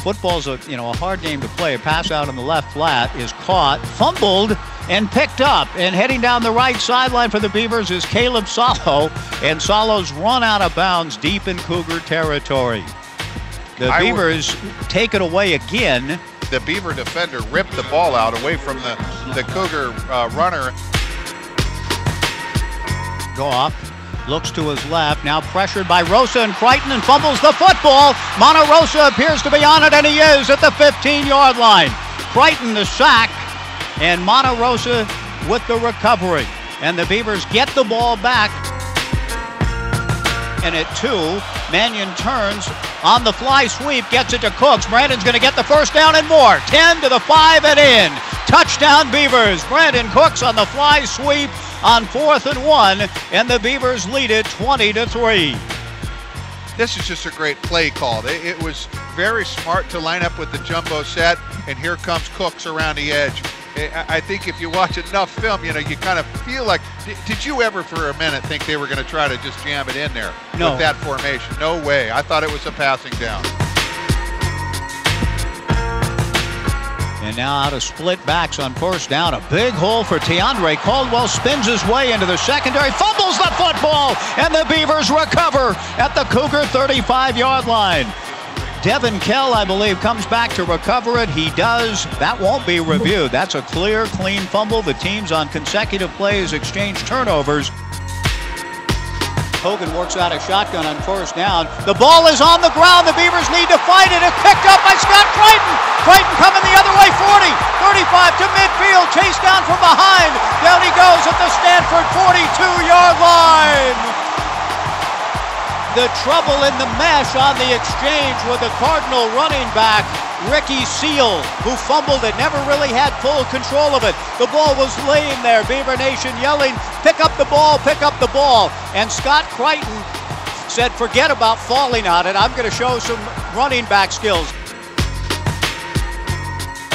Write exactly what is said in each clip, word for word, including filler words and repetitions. Football's a, you know, a hard game to play. A pass out on the left flat is caught, fumbled, and picked up. And heading down the right sideline for the Beavers is Caleb Saulo, and Salo's run out of bounds deep in Cougar territory. The I Beavers take it away again. The Beaver defender ripped the ball out away from the, the Cougar uh, runner. Goff looks to his left, now pressured by Rosa and Crichton, and fumbles the football. Monterosa appears to be on it, and he is at the fifteen-yard line. Crichton the sack, and Monterosa with the recovery. And the Beavers get the ball back. And at two, Mannion turns on the fly sweep, gets it to Cooks. Brandon's going to get the first down and more. ten to the five and in. Touchdown Beavers. Brandon Cooks on the fly sweep on fourth and one, and the Beavers lead it twenty to three. This is just a great play call. It, it was very smart to line up with the jumbo set, and here comes Cooks around the edge. I think if you watch enough film, you know, you kind of feel like, did you ever for a minute think they were going to try to just jam it in there no. with that formation? No way. I thought it was a passing down. And now out of split backs on first down. A big hole for Teandre Caldwell. Spins his way into the secondary. Fumbles the football. And the Beavers recover at the Cougar thirty-five-yard line. Devin Kell, I believe, comes back to recover it. He does. That won't be reviewed. That's a clear, clean fumble. The teams on consecutive plays exchange turnovers. Hogan works out a shotgun on first down. The ball is on the ground. The Beavers need to fight it. It's picked up by Scott Crichton. Crichton coming the other way, forty, thirty-five to midfield. Chased down from behind. Down he goes at the Stanford forty-two-yard line. The trouble in the mesh on the exchange with the Cardinal running back, Ricky Seal, who fumbled it, never really had full control of it. The ball was laying there, Beaver Nation yelling, pick up the ball, pick up the ball. And Scott Crichton said, forget about falling on it, I'm going to show some running back skills.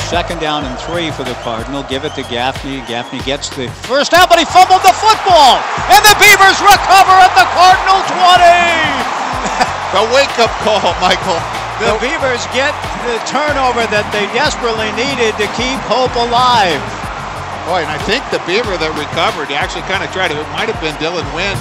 Second down and three for the Cardinal. Give it to Gaffney. Gaffney gets the first down, but he fumbled the football. And the Beavers recover at the Cardinal twenty. The wake-up call, Michael. The Beavers get the turnover that they desperately needed to keep hope alive. Boy, and I think the Beaver that recovered actually kind of tried it. It might have been Dylan Wynn.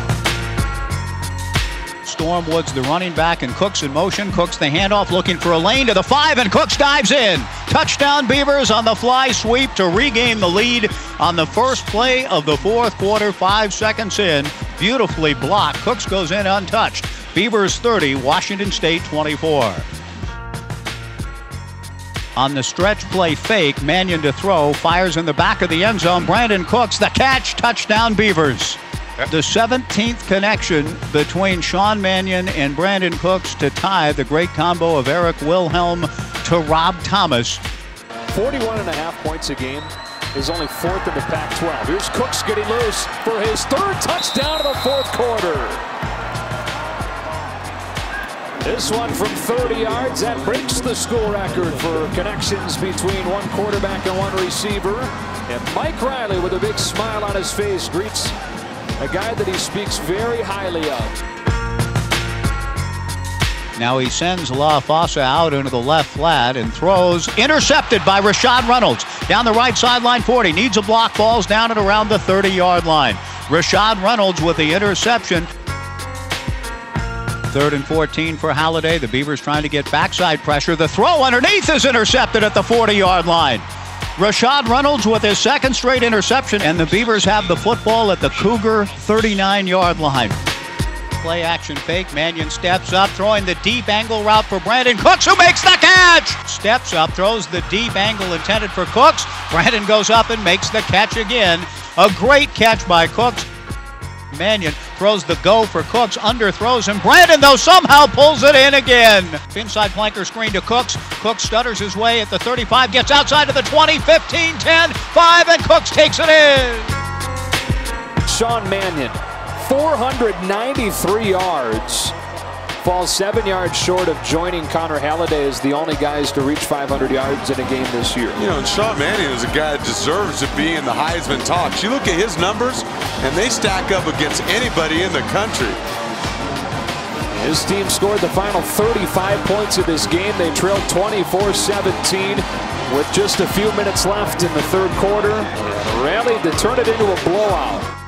Storm Woods, the running back, and Cooks in motion. Cooks the handoff, looking for a lane to the five, and Cooks dives in. Touchdown Beavers on the fly sweep to regain the lead on the first play of the fourth quarter, five seconds in. Beautifully blocked. Cooks goes in untouched. Beavers thirty, Washington State twenty-four. On the stretch play fake, Mannion to throw, fires in the back of the end zone. Brandon Cooks, the catch, touchdown Beavers. The seventeenth connection between Sean Mannion and Brandon Cooks to tie the great combo of Eric Wilhelm to Rob Thomas. forty-one and a half points a game is only fourth in the Pac twelve. Here's Cooks getting loose for his third touchdown of the fourth quarter. This one from thirty yards, that breaks the school record for connections between one quarterback and one receiver. And Mike Riley, with a big smile on his face, greets a guy that he speaks very highly of. Now he sends LaFossa out into the left flat and throws, intercepted by Rashad Reynolds. Down the right sideline, forty, needs a block, falls down at around the thirty-yard line. Rashad Reynolds with the interception. Third and fourteen for Halliday. The Beavers trying to get backside pressure. The throw underneath is intercepted at the forty-yard line. Rashad Reynolds with his second straight interception, and the Beavers have the football at the Cougar thirty-nine-yard line. Play action fake, Mannion steps up, throwing the deep angle route for Brandon Cooks, who makes the catch! Steps up, throws the deep angle intended for Cooks. Brandon goes up and makes the catch again. A great catch by Cooks. Mannion throws the go for Cooks, underthrows him. Brandon, though, somehow pulls it in again. Inside flanker screen to Cooks. Cooks stutters his way at the thirty-five, gets outside to the twenty, fifteen, ten, five, and Cooks takes it in. Sean Mannion, four hundred ninety-three yards, falls seven yards short of joining Connor Halliday as the only guys to reach five hundred yards in a game this year. You know, and Sean Mannion is a guy that deserves to be in the Heisman talk. You look at his numbers, and they stack up against anybody in the country. His team scored the final thirty-five points of this game. They trailed twenty-four seventeen with just a few minutes left in the third quarter and rallied to turn it into a blowout.